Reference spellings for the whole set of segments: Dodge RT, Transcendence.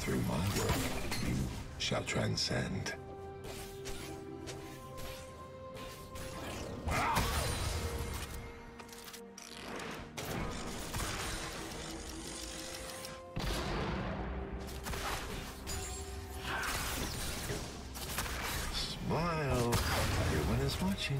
Through my work, you shall transcend. Smile, everyone is watching.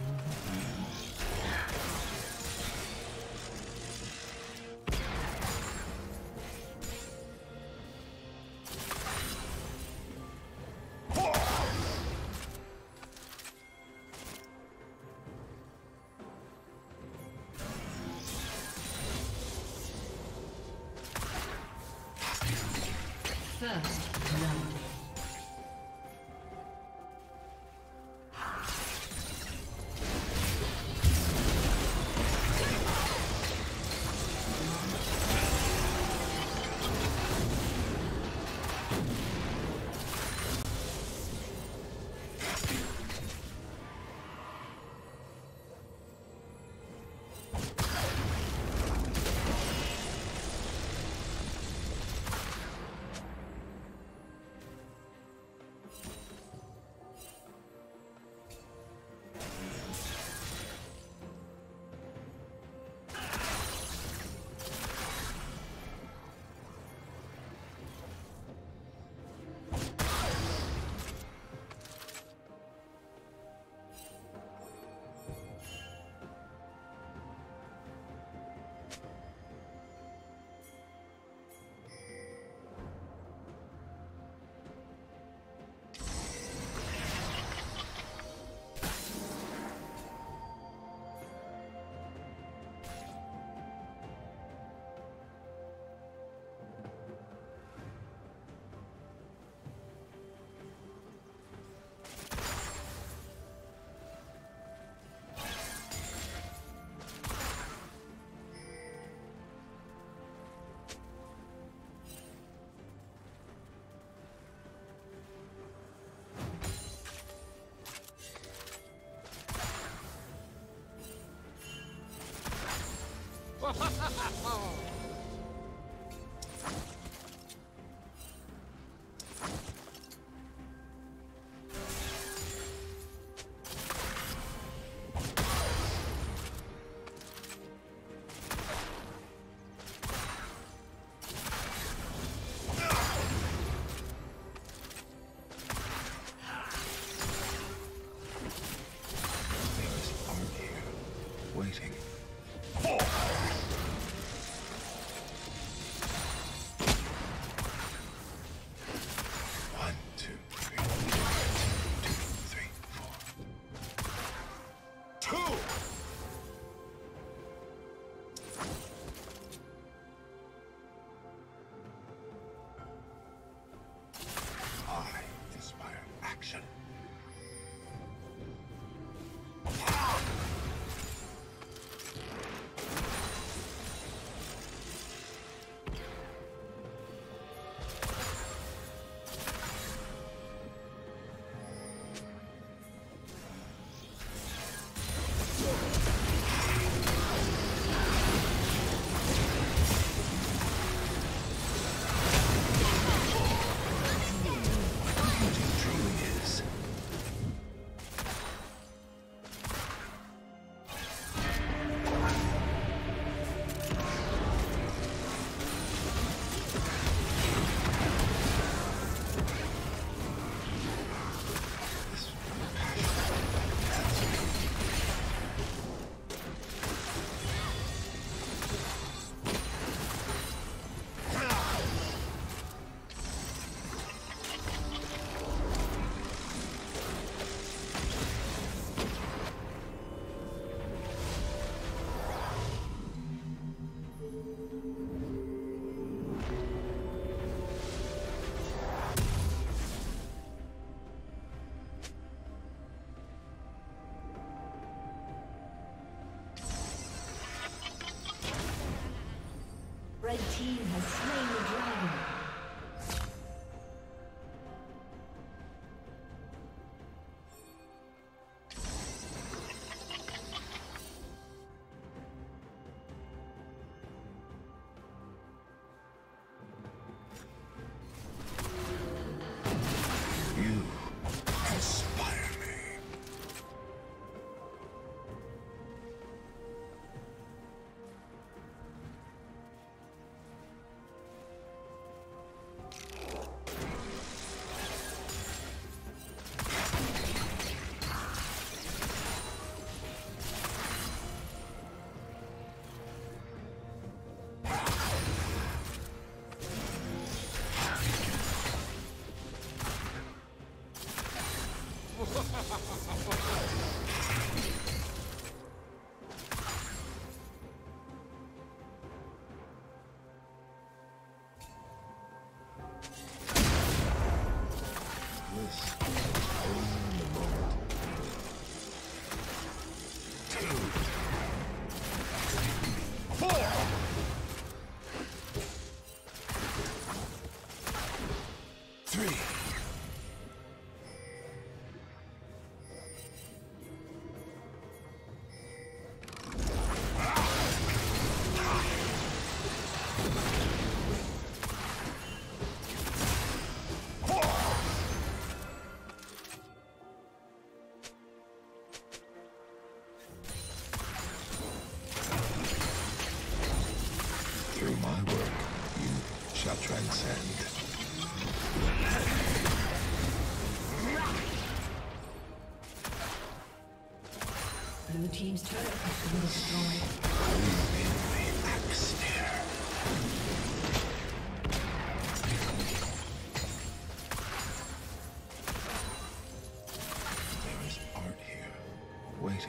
Transcend. Blue team's turret has been destroyed. Who's in the axe there? One, two.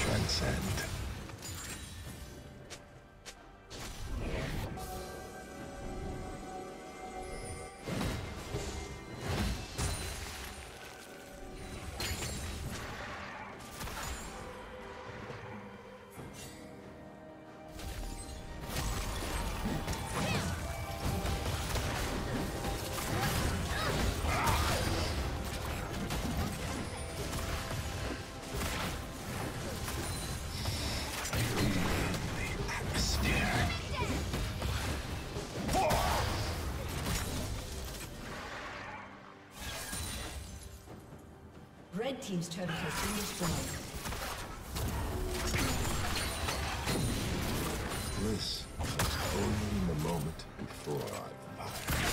Transcend. Red team's turret has been destroyed. Bliss was only the moment before I fired.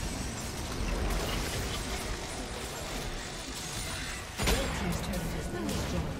team's turret has been destroyed.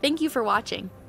Thank you for watching.